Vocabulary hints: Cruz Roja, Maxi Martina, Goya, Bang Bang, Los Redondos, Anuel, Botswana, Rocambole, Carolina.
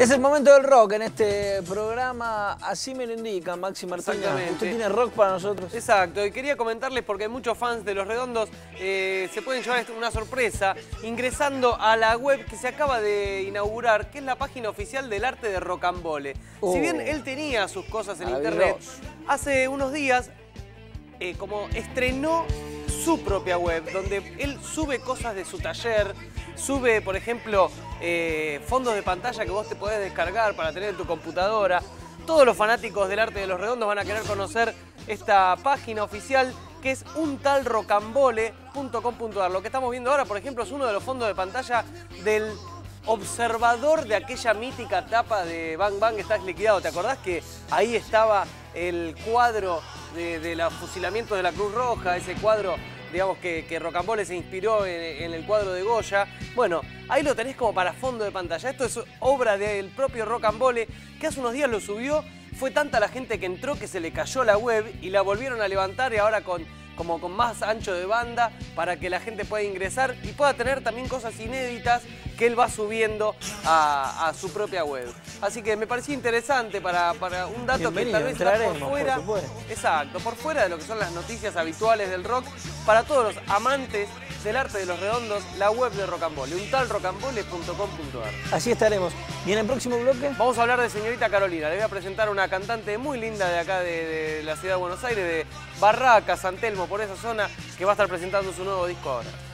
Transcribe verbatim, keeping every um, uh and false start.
Es el momento del rock en este programa, así me lo indica Maxi Martina. Exactamente. Usted tiene rock para nosotros. Exacto, y quería comentarles porque hay muchos fans de Los Redondos, eh, se pueden llevar una sorpresa ingresando a la web que se acaba de inaugurar, que es la página oficial del arte de Rocambole. Oh. Si bien él tenía sus cosas en internet, hace unos días eh, como estrenó su propia web, donde él sube cosas de su taller, sube, por ejemplo, eh, fondos de pantalla que vos te podés descargar para tener en tu computadora. Todos los fanáticos del arte de Los Redondos van a querer conocer esta página oficial que es un tal rocambole punto com punto ar. Lo que estamos viendo ahora, por ejemplo, es uno de los fondos de pantalla del observador de aquella mítica tapa de Bang Bang, Estás Liquidado. ¿Te acordás que ahí estaba el cuadro de, de los fusilamientos de la Cruz Roja, ese cuadro, digamos, que, que Rocambole se inspiró en, en el cuadro de Goya? Bueno, ahí lo tenés como para fondo de pantalla. Esto es obra del propio Rocambole, que hace unos días lo subió. Fue tanta la gente que entró que se le cayó la web y la volvieron a levantar, y ahora con, como con más ancho de banda para que la gente pueda ingresar y pueda tener también cosas inéditas que él va subiendo a, a su propia web. Así que me pareció interesante para, para un dato. Bienvenido, que tal vez está por fuera, por exacto, por fuera de lo que son las noticias habituales del rock. Para todos los amantes del arte de Los Redondos, la web de Rocambole, un tal rocambole punto com punto ar. Así estaremos. Y en el próximo bloque vamos a hablar de señorita Carolina. Le voy a presentar una cantante muy linda de acá de, de la ciudad de Buenos Aires, de Barracas, San Telmo, por esa zona, que va a estar presentando su nuevo disco ahora.